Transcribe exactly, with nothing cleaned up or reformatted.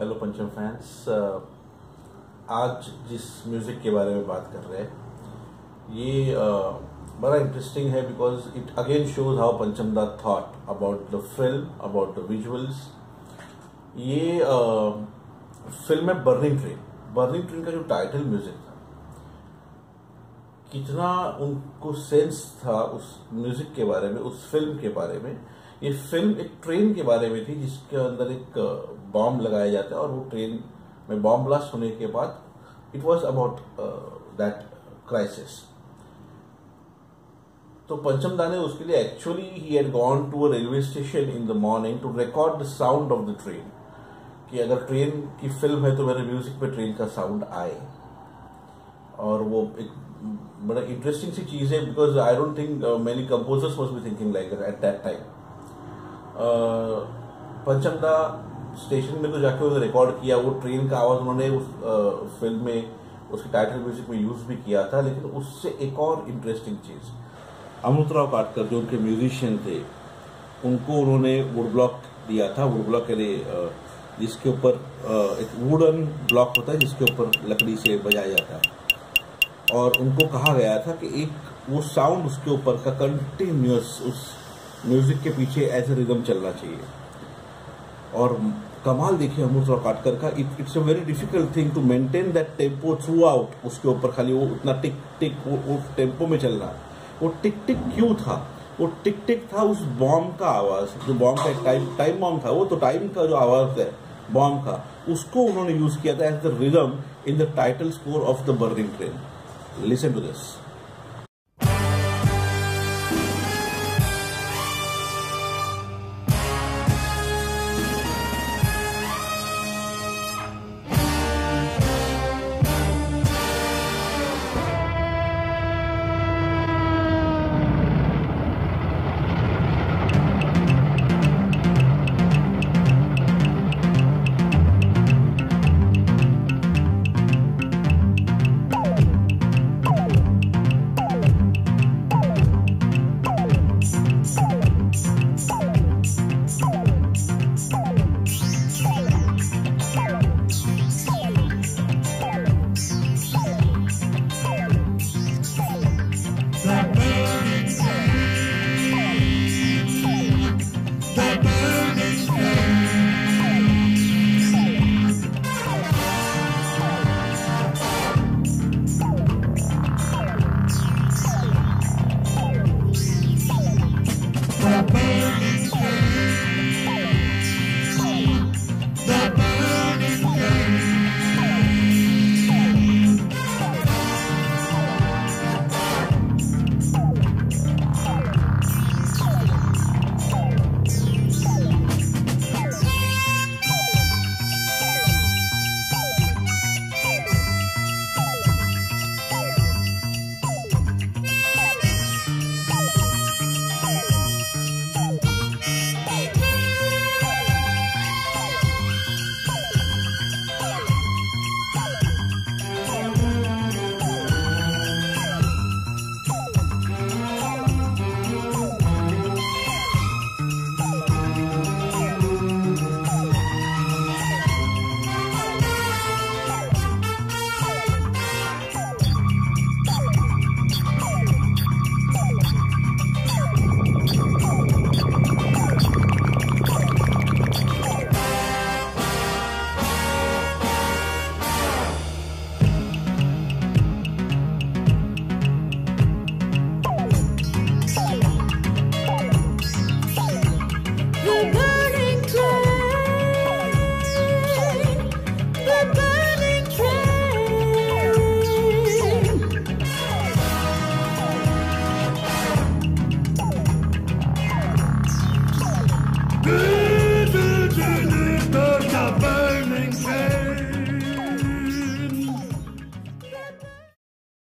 Hello पंचम fans, आज जिस म्यूज़िक के बारे में बात कर रहे हैं ये बड़ा इंटरेस्टिंग है because it again shows how Panchamda thought about the film, about the visuals. ये फिल्म है बर्निंग ट्रेन। बर्निंग ट्रेन का जो टाइटल म्यूज़िक था, कितना उनको सेंस था उस म्यूज़िक के बारे में, उस फिल्म के बारे में। ये फिल्म एक ट्रेन के बारे में थी जिसके अंदर एक बॉम्ब लगाया जाता है और वो ट्रेन में बॉम्ब ब्लास्ट होने के बाद it was about that crisis. तो पंचमदा ने उसके लिए एक्चुअली ही had gone to a railway station in the morning to record the sound of the train, कि अगर ट्रेन की फिल्म है तो मेरे म्यूजिक पे ट्रेन का साउंड आए। और वो एक बड़ा इंटरेस्टिंग सी चीज़ है because I don't think many composers must be thinking like at that time. Uh, Panchamda station में तो जाके उन्होंने रिकॉर्ड किया, वो ट्रेन का आवाज़ उन्होंने उस uh, फिल्म में, उसके टाइटल म्यूजिक में यूज़ भी किया था। लेकिन उससे एक और इंटरेस्टिंग चीज़, अमित राव काटकर जो उनके म्यूजिशियन थे, उनको उन्होंने वुड ब्लॉक दिया था। वुड ब्लॉक यानी जिसके ऊपर एक वुडन ब्लॉक होता है जिसके ऊपर लकड़ी से बजाया जाता है, और उनको कहा गया था कि एक वो साउंड उसके ऊपर का कंटिन्यूस उस म्यूजिक के पीछे ऐसे रिदम चलना चाहिए। और कमाल देखिए अमित राव काटकर का, it's a very difficult thing to maintain that tempo throughout. उसके ऊपर खाली वो उतना टिक टिक वो टेम्पो में चलना, वो टिक टिक क्यों था? वो टिक टिक था उस बॉम्ब का आवाज़, जो बॉम्ब का टाइम टाइम बॉम्ब था वो, तो टाइम का जो आवाज़ है बॉम्ब का, उसको उन्होंने यूज़ किया था as the rhythm in the title score of the burning train. Listen to this.